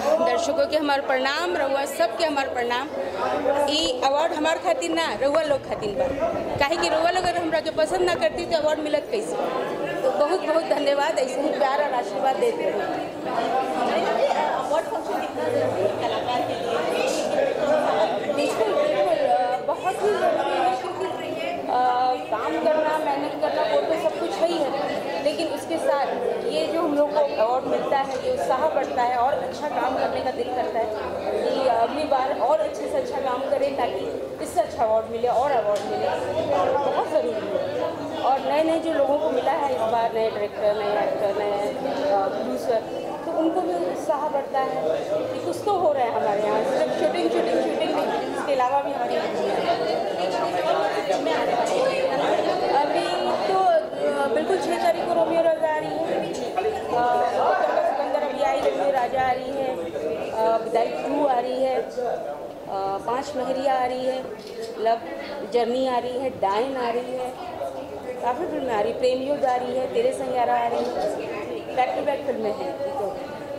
दर्शकों के हमार प्रणाम, रहुआ सबके हमार प्रणाम। ई अवार्ड हमार खातिर ना, रहुआ लोग खातिर बा, काहे कि रहुआ लोग अगर हमरा के पसंद ना करती तो अवार्ड मिलत कैसे। तो बहुत बहुत धन्यवाद, ऐसे ही प्यार और आशीर्वाद देते रहो। अवार्ड फंक्शन कितना जरूरी है कलाकार के लिए? बिल्कुल बिल्कुल, बहुत ही जरूरी है, क्योंकि काम करना, मेहनत करना, वो तो सब कुछ ही है, लेकिन उसके साथ ये जो हम लोग को अवार्ड मिलता है, ये उत्साह बढ़ता है और अच्छा काम करने का दिल करता है कि अगली बार और अच्छे से अच्छा काम करें, ताकि इससे अच्छा अवार्ड मिले और अवार्ड मिले, और बहुत ज़रूरी है। और नए नए जो लोगों को मिला है इस बार, नए डायरेक्टर, नए एक्टर, नए प्रोड्यूसर, तो उनको भी उत्साह बढ़ता है कि कुछ तो हो रहा है हमारे यहाँ। सिर्फ शूटिंग शूटिंग शूटिंग नहीं, इसके अलावा भी हमारे अभी तो बिल्कुल 6 तारीख को रोमियो राजा आ रही है, सिकंदर अभी आई, रोमियो राजा आ रही है, विदाई 2 आ रही है, 5 महरिया आ रही है, लव जर्नी आ रही है, डाइन आ रही है, काफ़ी फिल्में आ रही, प्रेम योग आ रही है, तेरे संग्यारा आ रही है, बैक टू बैक फिल्में हैं। तो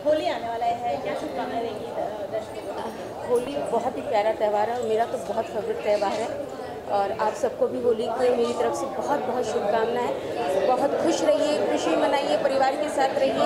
होली आने वाला है, क्या शुभकामनाएं रहेगी दर्शकों? होली बहुत ही प्यारा त्यौहार है और मेरा तो बहुत फेवरेट त्यौहार है, और आप सबको भी होली की मेरी तरफ से बहुत बहुत शुभकामनाएं। बहुत खुश रहिए, खुशी मनाइए, परिवार के साथ रहिए